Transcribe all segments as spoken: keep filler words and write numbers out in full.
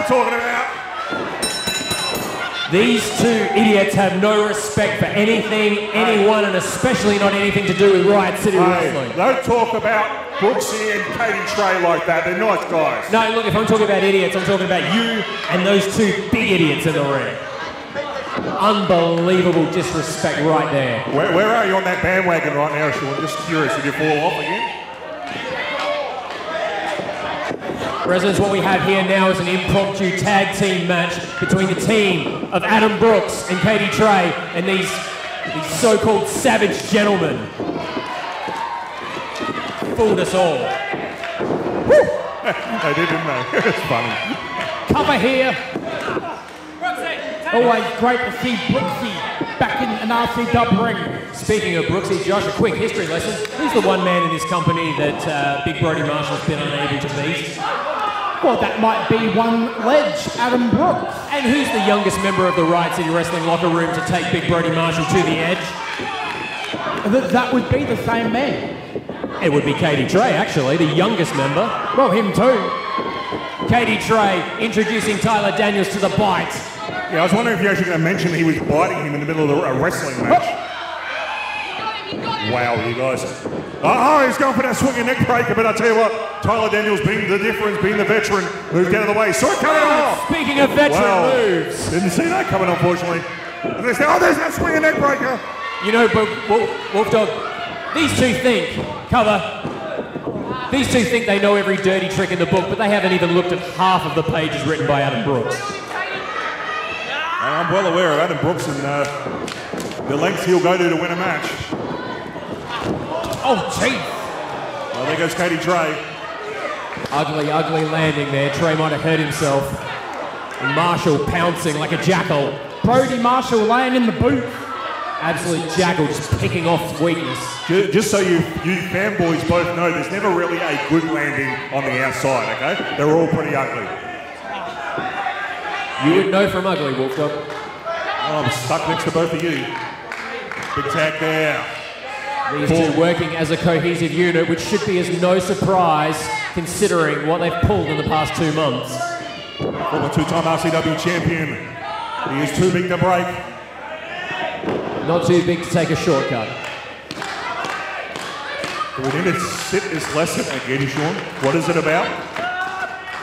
I'm talking about. These two idiots have no respect for anything, anyone, and especially not anything to do with Riot City Wrestling. Don't talk about Brooksy and Cadie Tre like that. They're nice guys. No, look, if I'm talking about idiots, I'm talking about you and those two big idiots in the ring. Unbelievable disrespect right there. Where, where are you on that bandwagon right now, Sean? Just curious if you fall off again. Residents, what we have here now is an impromptu tag team match between the team of Adam Brooks and Cadie Tre and these, these so-called savage gentlemen. Fooled us all. Woo! They did, didn't they? It's funny. Cover here. Always great to see Brooksy back in an R C W ring. Speaking of Brooksy, Josh, a quick history lesson. Who's the one man in this company that uh, Big Brodie Marshall's been unable to beat? Well, that might be one ledge, Adam Brooks. And who's the youngest member of the Riot City Wrestling locker room to take Big Brodie Marshall to the edge? Th that would be the same man. It would be Cadie Tre, actually, the youngest member. Well, him too. Cadie Tre introducing Tyler Daniels to the bite. Yeah, I was wondering if you're actually going to mention that he was biting him in the middle of a wrestling match. Oh. Wow, you guys. Oh, he's going for that swinging neck breaker, but I tell you what, Tyler Daniels being the difference, being the veteran, moved out of the way. Saw it coming off. Speaking of veteran wow. moves. Didn't see that coming, unfortunately. And they say, oh, there's that swinging neck breaker. You know, but Wolf Dog, these two think, cover, these two think they know every dirty trick in the book, but they haven't even looked at half of the pages written by Adam Brooks. I'm well aware of Adam Brooks and uh, the lengths he'll go to to win a match. Oh, gee. Well, there goes Cadie Tre. Ugly, ugly landing there. Tre might have hurt himself. And Marshall pouncing like a jackal. Brodie Marshall laying in the boot. Absolute jackal, just picking off weakness. Just, just so you, you fanboys both know, there's never really a good landing on the outside, okay? They're all pretty ugly. You would know from ugly, Wolf Dog. Oh, I'm stuck next to both of you. Big tag there. These Four. two working as a cohesive unit, which should be as no surprise considering what they've pulled in the past two months. Former two-time R C W champion. He is too big to break. Not too big to take a shortcut. Do we need to sit this lesson again, Sean? What is it about?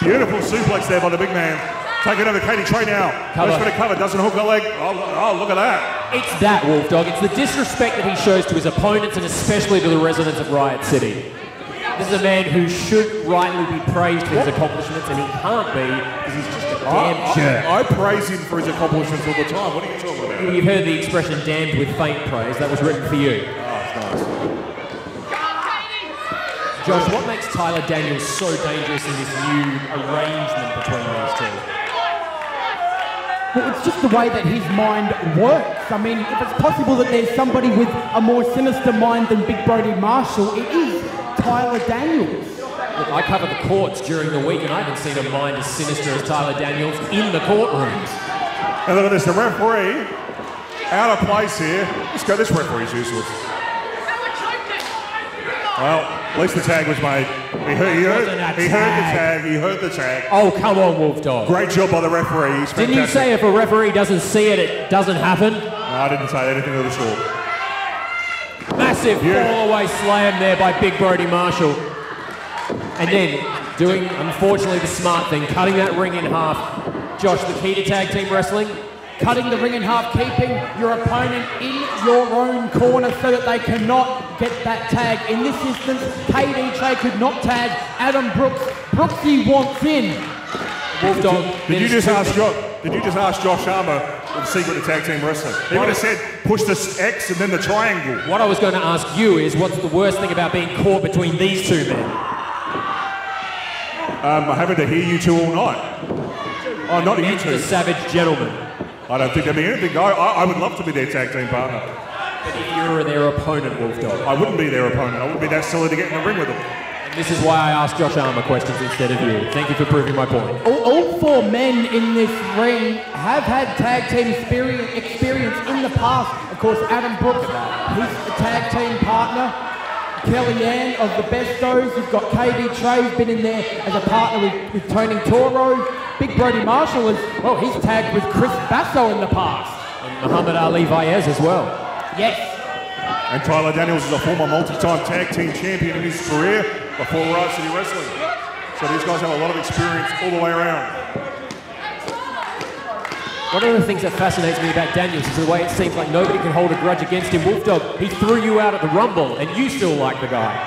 Beautiful suplex there by the big man. Taking over Cadie Tre now. Goes for the cover, doesn't hook her leg. Oh, oh, look at that. It's that, Wolf Dog. It's the disrespect that he shows to his opponents and especially to the residents of Riot City. This is a man who should rightly be praised for his accomplishments, and he can't be because he's just a damn I, jerk. I, I praise him for his accomplishments all the time. What are you talking about? You've heard the expression damned with faint praise. That was written for you. Oh, that's nice. Josh, what makes Tyler Daniels so dangerous in this new arrangement between these two? Well, it's just the way that his mind works. I mean, if it's possible that there's somebody with a more sinister mind than Big Brodie Marshall, it is Tyler Daniels. Look, I cover the courts during the week and I haven't seen a mind as sinister as Tyler Daniels in the courtrooms. And look at this, the referee, out of place here. Let's go, this referee's useless. Well, at least the tag was made. He heard, he, heard, he heard the tag, he heard the tag. Oh, come on, Wolf Dog. Great job by the referee. He's fantastic. Didn't you say if a referee doesn't see it, it doesn't happen? No, I didn't say anything of the sort. Massive fall-away slam there by Big Brodie Marshall. And then doing, unfortunately, the smart thing, cutting that ring in half. Josh, the key to tag team wrestling? Cutting the ring in half, keeping your opponent in your own corner so that they cannot get that tag. In this instance, Cadie Tre could not tag Adam Brooks. Brooksy wants in. Wolf Dog. Did you just ask Josh? Did you just ask Josh Armour the secret of tag team wrestling? He would have said, push this X and then the triangle. What I was going to ask you is, what's the worst thing about being caught between these two men? Um, I'm having to hear you two all night. Oh, not you two. The savage gentleman. I don't think there'd be anything. I, I, I would love to be their tag team partner. But if you were their opponent, Wolf Dog. I wouldn't be their opponent. I wouldn't be that silly to get in the ring with them. And this is why I asked Josh Armour questions instead of you. Thank you for proving my point. All, all four men in this ring have had tag team experience, experience in the past. Of course, Adam Brooks, his tag team partner. Kelly Ann of the Bestos. You've got Cadie Tre, been in there as a partner with, with Tony Toro. Big Brodie Marshall is, well, he's tagged with Chris Basso in the past. And Muhammad Ali Vaez as well. Yes. And Tyler Daniels is a former multi-time tag team champion in his career before Riot City Wrestling. So these guys have a lot of experience all the way around. One of the things that fascinates me about Daniels is the way it seems like nobody can hold a grudge against him. Wolf Dog, he threw you out at the Rumble and you still like the guy.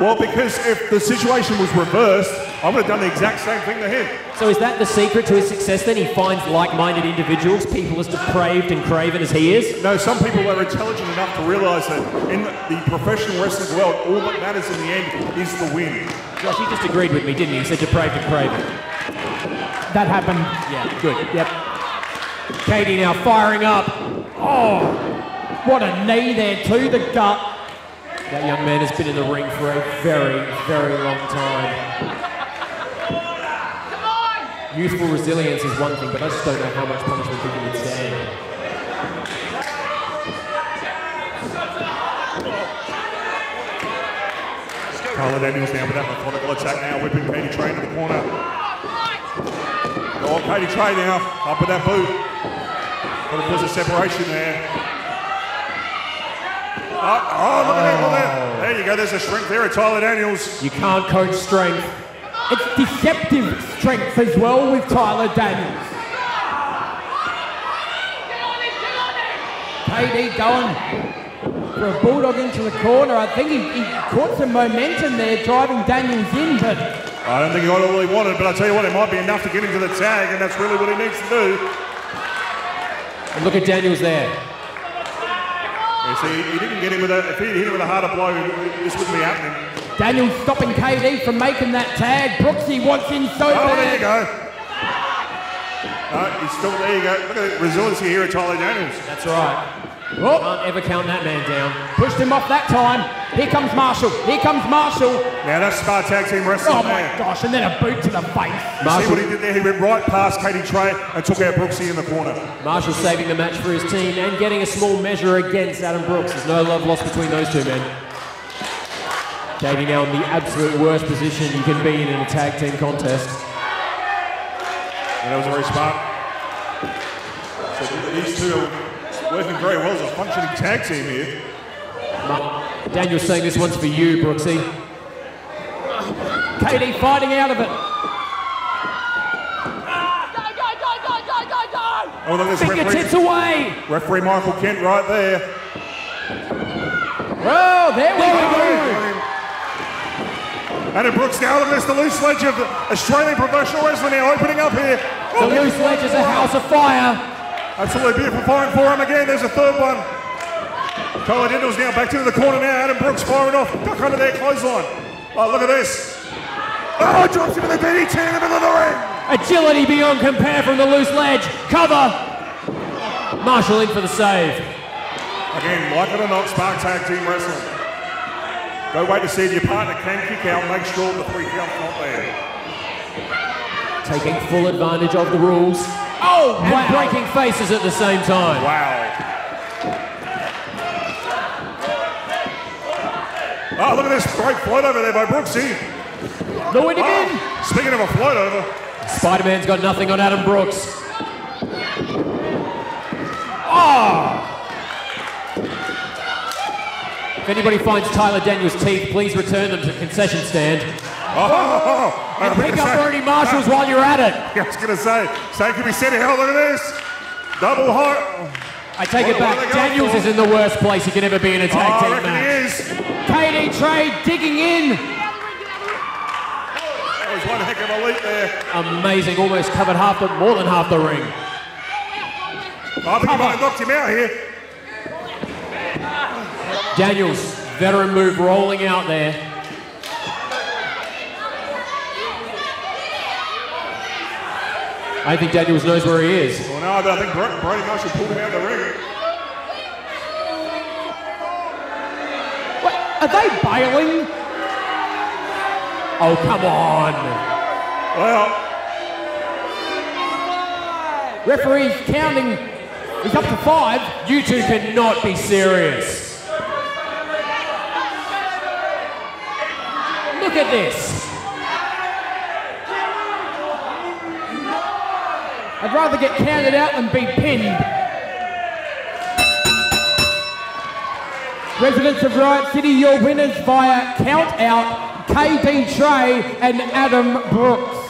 Well, because if the situation was reversed, I would have done the exact same thing to him. So is that the secret to his success then? He finds like-minded individuals, people as depraved and craven as he is? No, some people are intelligent enough to realise that in the professional wrestling world, all that matters in the end is the win. Josh, he just agreed with me, didn't he? He said depraved and craven. That happened. Yeah, good. Yep. Cadie now firing up. Oh, what a knee there to the gut. That young man has been in the ring for a very, very long time. Youthful resilience is one thing, but I just don't know how much punishment people can stand. Tyler Daniels now with that methodical attack now, whipping Cadie Tre in the corner. Oh, Cadie Tre now, up with that boot. But there's a separation there. Oh, oh look at oh. that. There you go, there's a strength there at Tyler Daniels. You can't coach strength. It's deceptive strength as well with Tyler Daniels. K D going for a bulldog into the corner. I think he, he caught some momentum there, driving Daniels in, but... I don't think he got all he wanted, but I tell you what, it might be enough to get him to the tag, and that's really what he needs to do. And look at Daniels there. Yeah, see, he didn't get him with a, if he hit him with a harder blow, this wouldn't be happening. Daniels stopping K D from making that tag. Brooksy wants in so bad. Oh, there you go. No, he's still, there you go. Look at the resiliency here at Tyler Daniels. That's right. Oh. Can't ever count that man down. Pushed him off that time. Here comes Marshall, here comes Marshall. Now that's smart tag team wrestling. Oh my man. Gosh, and then a boot to the face. Marshall. See what he did there? He went right past Cadie Tre and took out Brooksy in the corner. Marshall saving the match for his team and getting a small measure against Adam Brooks. There's no love lost between those two men. Cadie now in the absolute worst position you can be in in a tag team contest. Yeah, that was very smart. So these two are working very well as a functioning tag team here. Mark. Daniel's saying this one's for you, Brooksy. Cadie fighting out of it. Go, go, go, go, go, go, go! Oh, look, there's fingertips away! Referee Michael Kent right there. Oh, there we there go! Adam Brooks now, look, there's the loose ledge of Australian professional wrestling now opening up here. The oh, loose ledge is a house of fire. Absolutely beautiful firing for him again, there's a third one. Tyler Daniels now back into the corner now. Adam Brooks firing off. Duck under their clothesline. Oh, look at this. Oh, drops him in the D D T in the middle of the ring. Agility beyond compare from the loose ledge. Cover. Marshall in for the save. Again, like it or not, spark tag team wrestling. Go wait to see if your partner can kick out. Make sure the three count's not there. Taking full advantage of the rules. Oh, and wow. Breaking faces at the same time. Wow. Oh, look at this great float over there by Brooksy. The win again. Oh, speaking of a float over. Spider-Man's got nothing on Adam Brooks. Oh! If anybody finds Tyler Daniels' teeth, please return them to the concession stand. Oh! oh, oh. And pick up Bernie Marshall's oh. while you're at it. I was going to say, same can be said here. Look at this. Double heart. I take what, it back. Daniels is in the worst place he can ever be in a tag oh, team I reckon match. He is. Cadie Tre digging in. That was one heck of a leap there. Amazing, almost covered half the, more than half the ring. I think he might have knocked him out here. Daniels, veteran move rolling out there. I think Daniels knows where he is. Well, no, but I think Brodie Bro Marshall pulled him out of the ring. Are they bailing? Oh, come on. Well. Referee's counting. He's up to five. You two cannot be serious. Look at this. I'd rather get counted out than be pinned. Residents of Riot City, your winners via count out, Cadie Tre and Adam Brooks.